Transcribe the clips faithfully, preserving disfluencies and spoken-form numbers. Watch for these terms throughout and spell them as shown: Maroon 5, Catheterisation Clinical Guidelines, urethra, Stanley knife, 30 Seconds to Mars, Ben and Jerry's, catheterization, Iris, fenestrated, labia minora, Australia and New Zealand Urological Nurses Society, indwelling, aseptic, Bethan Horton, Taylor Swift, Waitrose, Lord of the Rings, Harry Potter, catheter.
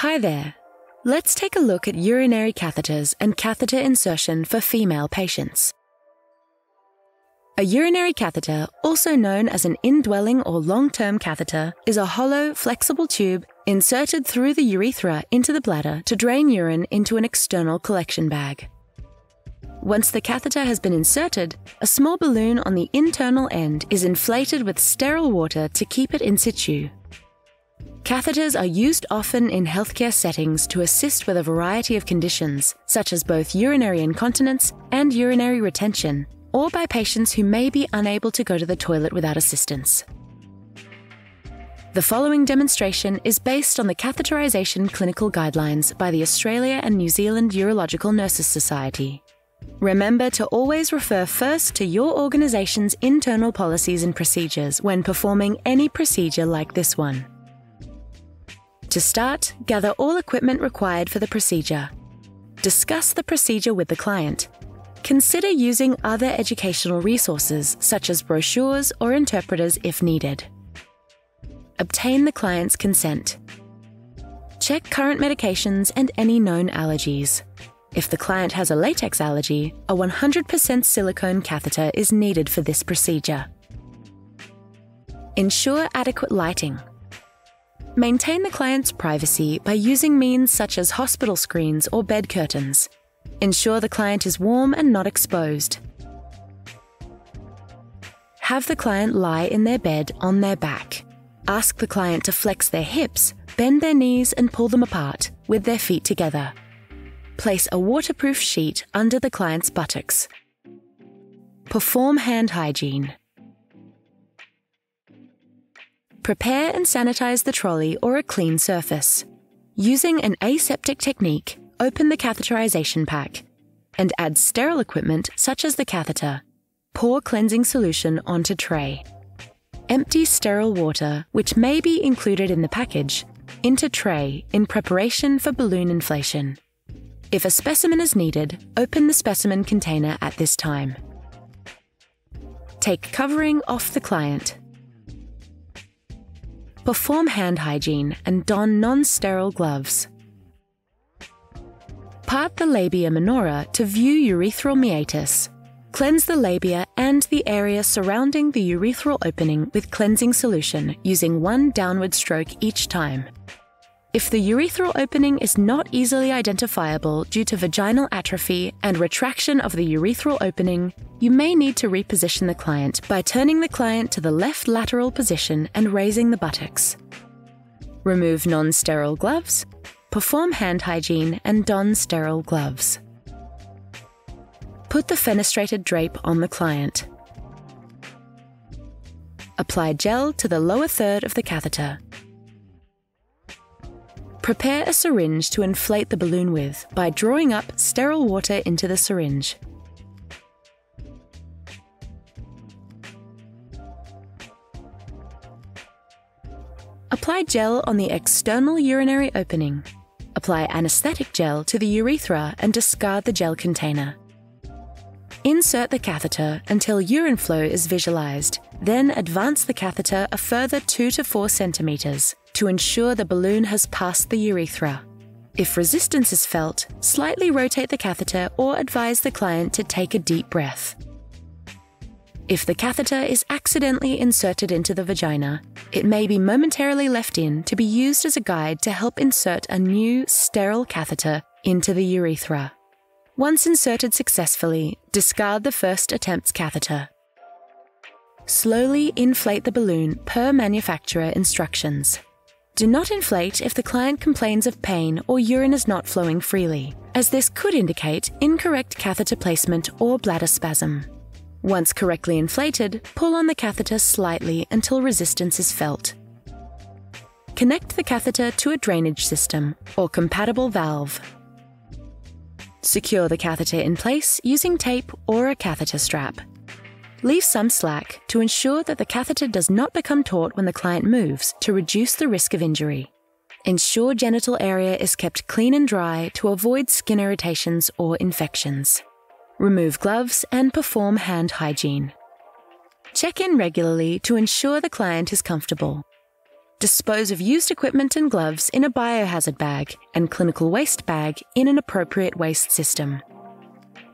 Hi there. Let's take a look at urinary catheters and catheter insertion for female patients. A urinary catheter, also known as an indwelling or long-term catheter, is a hollow, flexible tube inserted through the urethra into the bladder to drain urine into an external collection bag. Once the catheter has been inserted, a small balloon on the internal end is inflated with sterile water to keep it in situ. Catheters are used often in healthcare settings to assist with a variety of conditions, such as both urinary incontinence and urinary retention, or by patients who may be unable to go to the toilet without assistance. The following demonstration is based on the catheterization clinical guidelines by the Australia and New Zealand Urological Nurses Society. Remember to always refer first to your organisation's internal policies and procedures when performing any procedure like this one. To start, gather all equipment required for the procedure. Discuss the procedure with the client. Consider using other educational resources, such as brochures or interpreters if needed. Obtain the client's consent. Check current medications and any known allergies. If the client has a latex allergy, a one hundred percent silicone catheter is needed for this procedure. Ensure adequate lighting. Maintain the client's privacy by using means such as hospital screens or bed curtains. Ensure the client is warm and not exposed. Have the client lie in their bed on their back. Ask the client to flex their hips, bend their knees and pull them apart with their feet together. Place a waterproof sheet under the client's buttocks. Perform hand hygiene. Prepare and sanitize the trolley or a clean surface. Using an aseptic technique, open the catheterization pack and add sterile equipment such as the catheter. Pour cleansing solution onto tray. Empty sterile water, which may be included in the package, into tray in preparation for balloon inflation. If a specimen is needed, open the specimen container at this time. Take covering off the client. Perform hand hygiene and don non-sterile gloves. Part the labia minora to view urethral meatus. Cleanse the labia and the area surrounding the urethral opening with cleansing solution using one downward stroke each time. If the urethral opening is not easily identifiable due to vaginal atrophy and retraction of the urethral opening, you may need to reposition the client by turning the client to the left lateral position and raising the buttocks. Remove non-sterile gloves. Perform hand hygiene and don sterile gloves. Put the fenestrated drape on the client. Apply gel to the lower third of the catheter. Prepare a syringe to inflate the balloon with by drawing up sterile water into the syringe. Apply gel on the external urinary opening. Apply anesthetic gel to the urethra and discard the gel container. Insert the catheter until urine flow is visualized, then advance the catheter a further two to four centimeters to ensure the balloon has passed the urethra. If resistance is felt, slightly rotate the catheter or advise the client to take a deep breath. If the catheter is accidentally inserted into the vagina, it may be momentarily left in to be used as a guide to help insert a new, sterile catheter into the urethra. Once inserted successfully, discard the first attempt's catheter. Slowly inflate the balloon per manufacturer instructions. Do not inflate if the client complains of pain or urine is not flowing freely, as this could indicate incorrect catheter placement or bladder spasm. Once correctly inflated, pull on the catheter slightly until resistance is felt. Connect the catheter to a drainage system or compatible valve. Secure the catheter in place using tape or a catheter strap. Leave some slack to ensure that the catheter does not become taut when the client moves to reduce the risk of injury. Ensure genital area is kept clean and dry to avoid skin irritations or infections. Remove gloves and perform hand hygiene. Check in regularly to ensure the client is comfortable. Dispose of used equipment and gloves in a biohazard bag and clinical waste bag in an appropriate waste system.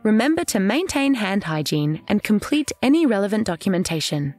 Remember to maintain hand hygiene and complete any relevant documentation.